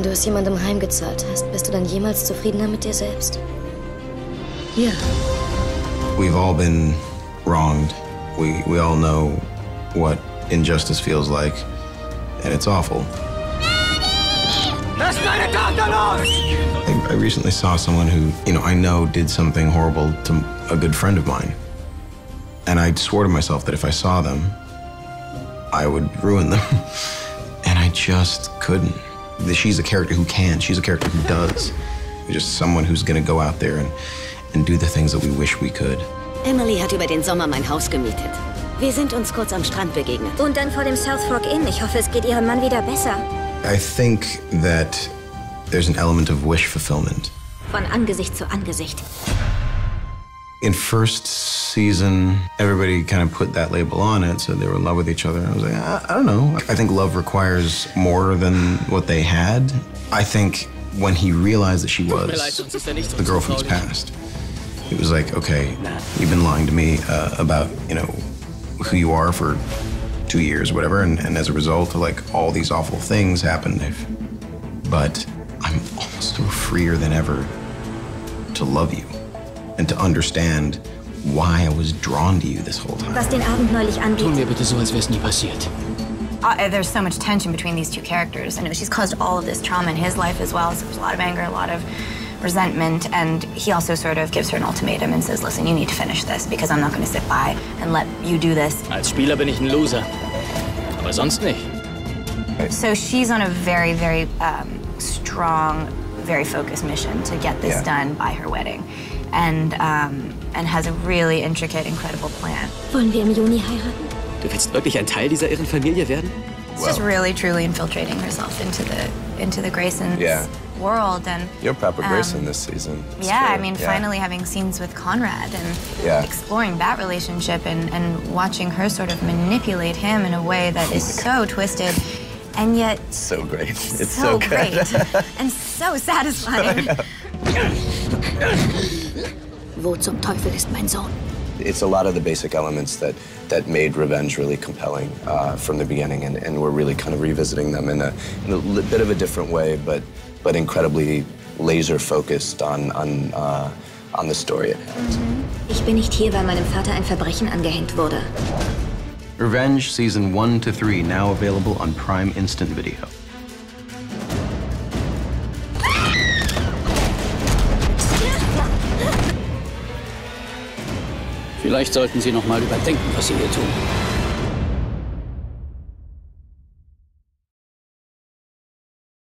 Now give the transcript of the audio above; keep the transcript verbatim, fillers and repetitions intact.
Wenn du es jemandem heimgezahlt hast, bist du dann jemals zufriedener mit dir selbst? Ja. We've all been wronged. We, we all know what injustice feels like. And it's awful. Lass deine Tochter los! I, I recently saw someone who, you know, I know did something horrible to a good friend of mine. And I swore to myself that if I saw them, I would ruin them. And I just couldn't. She's a character who can. She's a character who does. Just someone who's gonna go out there and, and do the things that we wish we could. Emily hat über den Sommer mein Haus gemietet. Wir sind uns kurz am Strand begegnet. Und dann vor dem Southfork Inn. Ich hoffe, es geht ihrem Mann wieder besser. I think that there's an element of wish fulfillment. Von Angesicht zu Angesicht. In first season, everybody kind of put that label on it, so they were in love with each other. I was like, I, I don't know. I think love requires more than what they had. I think when he realized that she was the girl from his past, it was like, okay, you've been lying to me uh, about, you know, who you are for two years or whatever, and, and as a result, like, all these awful things happened. But I'm also freer than ever to love you. And to understand why I was drawn to you this whole time. Was den Abend neulich angeht. Tun wir bitte so, als wär's nie passiert. Uh, there's so much tension between these two characters. I know she's caused all of this trauma in his life as well. So there's a lot of anger, a lot of resentment, and he also sort of gives her an ultimatum and says, "Listen, you need to finish this because I'm not going to sit by and let you do this." Als Spieler bin ich ein Loser, aber sonst nicht. So she's on a very, very um, strong, very focused mission to get this yeah. done by her wedding. And, um, and has a really intricate, incredible plan. Wollen wir im Juni heiraten? Du willst wirklich ein Teil dieser irren Familie werden? She's just really, truly infiltrating herself into the into the Grayson's yeah. world, and you're proper um, Grayson this season. It's yeah, true. I mean, yeah. finally having scenes with Conrad and yeah. exploring that relationship and and watching her sort of manipulate him in a way that is so twisted. And yet, so great. It's so, so great. And so satisfying. Wo zum Teufel ist mein Sohn? It's a lot of the basic elements that, that made Revenge really compelling uh, from the beginning, and, and we're really kind of revisiting them in a, in a bit of a different way, but, but incredibly laser-focused on, on, uh, on the story. Ich bin nicht hier, weil meinem Vater ein Verbrechen angehängt wurde. Revenge season one to three now available on Prime Instant Video. Vielleicht sollten Sie noch mal überdenken, was Sie hier tun.